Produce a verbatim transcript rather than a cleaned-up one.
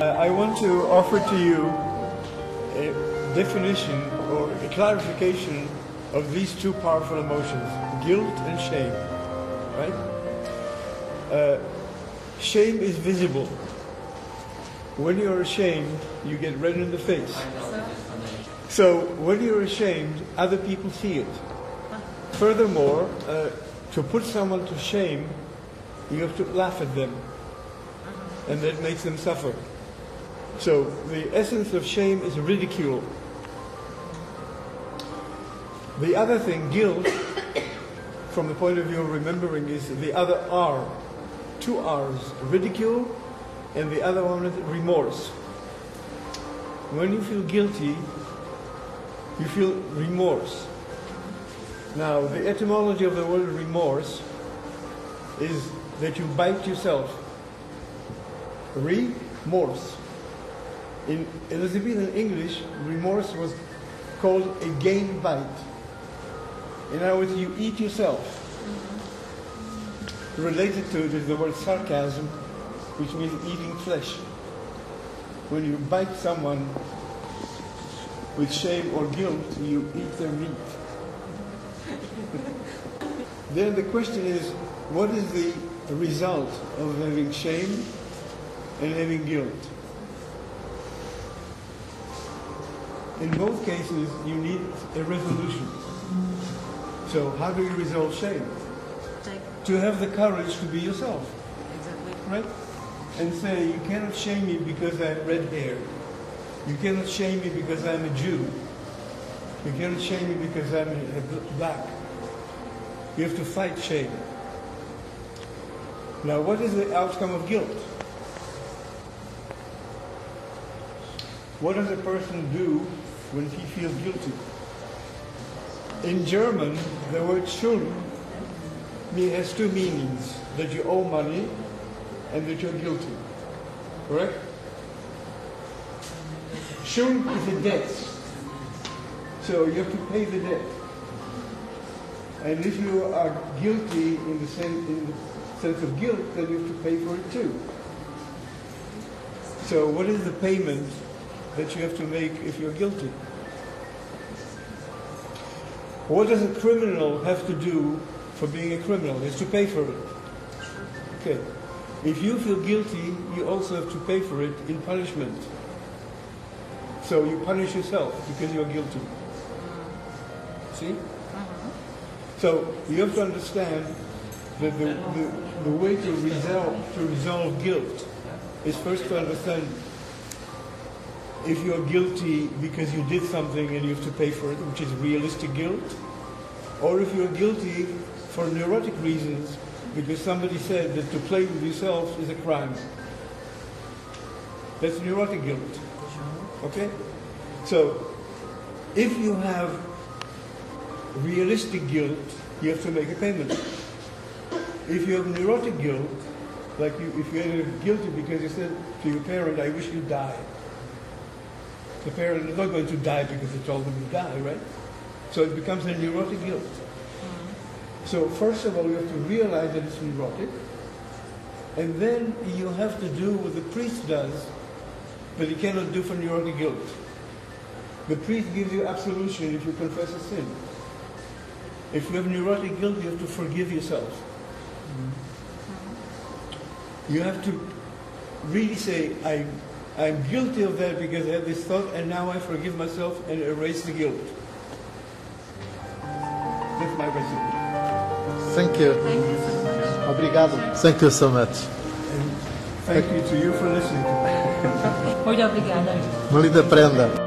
I want to offer to you a definition or a clarification of these two powerful emotions, guilt and shame, right? Uh, shame is visible. When you're ashamed, you get red in the face. So when you're ashamed, other people see it. Furthermore, uh, to put someone to shame, you have to laugh at them, and that makes them suffer. So the essence of shame is ridicule. The other thing, guilt, from the point of view of remembering, is the other R, two R's, ridicule, and the other one is remorse. When you feel guilty, you feel remorse. Now, the etymology of the word remorse is that you bite yourself. Remorse. In Elizabethan English, remorse was called a game bite. In other words, you eat yourself. Related to it is the word sarcasm, which means eating flesh. When you bite someone with shame or guilt, you eat their meat. Then the question is, what is the result of having shame and having guilt? In both cases, you need a resolution. So how do you resolve shame? To have the courage to be yourself. Exactly. Right? And say, you cannot shame me because I have red hair. You cannot shame me because I'm a Jew. You cannot shame me because I'm a black. You have to fight shame. Now, what is the outcome of guilt? What does a person do when he feels guilty? In German, the word schuld has two meanings, that you owe money and that you're guilty. Correct? Schuld is a debt. So you have to pay the debt. And if you are guilty in the sense, in the sense of guilt, then you have to pay for it too. So what is the payment that you have to make if you're guilty? What does a criminal have to do for being a criminal? He has to pay for it. Okay. If you feel guilty, you also have to pay for it in punishment. So you punish yourself because you're guilty. See? So you have to understand that the, the, the way to resolve, to resolve guilt is first to understand if you're guilty because you did something and you have to pay for it, which is realistic guilt, or if you're guilty for neurotic reasons because somebody said that to play with yourself is a crime. That's neurotic guilt. Okay? So, if you have realistic guilt, you have to make a payment. If you have neurotic guilt, like you, if you're guilty because you said to your parent, I wish you'd die. The parent is not going to die because they told them to die, right? So it becomes a neurotic guilt. So first of all, you have to realize that it's neurotic, and then you have to do what the priest does, but he cannot do for neurotic guilt. The priest gives you absolution if you confess a sin. If you have neurotic guilt, you have to forgive yourself. You have to really say, I. I'm guilty of that because I had this thought, and now I forgive myself and erase the guilt. That's my recipe. Thank you. Thank you so much. Obrigado. Thank you so much. And thank you to you for listening. Muito obrigada. Uma linda prenda.